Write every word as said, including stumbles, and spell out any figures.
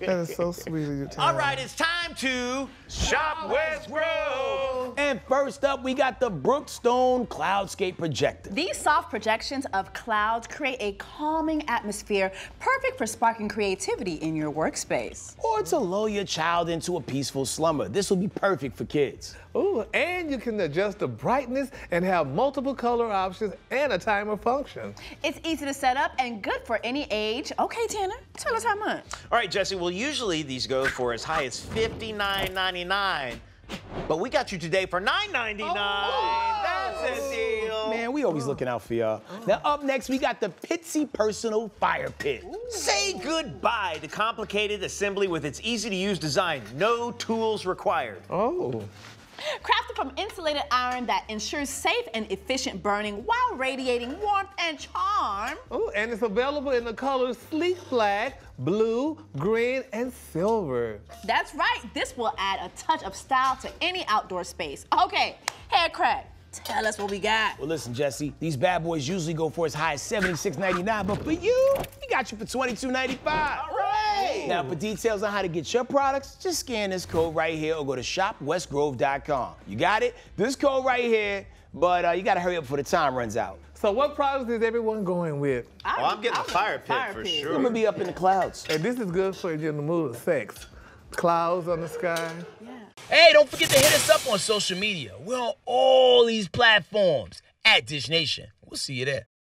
That is so sweet of you, Tim. All right, it's time to Shop West Grove. And first up, we got the Brookstone Cloudscape Projector. These soft projections of clouds create a calming atmosphere, perfect for sparking creativity in your workspace. Or to lull your child into a peaceful slumber. This will be perfect for kids. Ooh, and you can adjust the brightness and have multiple color options and a timer function. It's easy to set up and good for any age. Okay, Tanner, tell us how much. All right, Jesse, well, usually these go for as high as fifty-nine ninety-nine, but we got you today for nine ninety-nine. Oh, that's a deal. Man, we always looking out for y'all. Oh. Now, up next, we got the Pitsy Personal Fire Pit. Ooh. Say goodbye to complicated assembly with its easy-to-use design. No tools required. Oh. Crafted from insulated iron that ensures safe and efficient burning while radiating warmth and charm. Oh, and it's available in the colors sleek black, blue, green, and silver. That's right. This will add a touch of style to any outdoor space. Okay, Headkrack, tell us what we got. Well, listen, Jesse, these bad boys usually go for as high as seventy-six ninety-nine, but for you, we got you for twenty-two ninety-five. All right. Ooh. Now, for details on how to get your products, just scan this code right here or go to shop west grove dot com. You got it? This code right here, but uh, you got to hurry up before the time runs out. So what products is everyone going with? Oh, I'm getting the fire pit for sure. I'm going to be up in the clouds. And this is good for you in the mood of sex. Clouds on the sky. Yeah. Hey, don't forget to hit us up on social media. We're on all these platforms at Dish Nation. We'll see you there.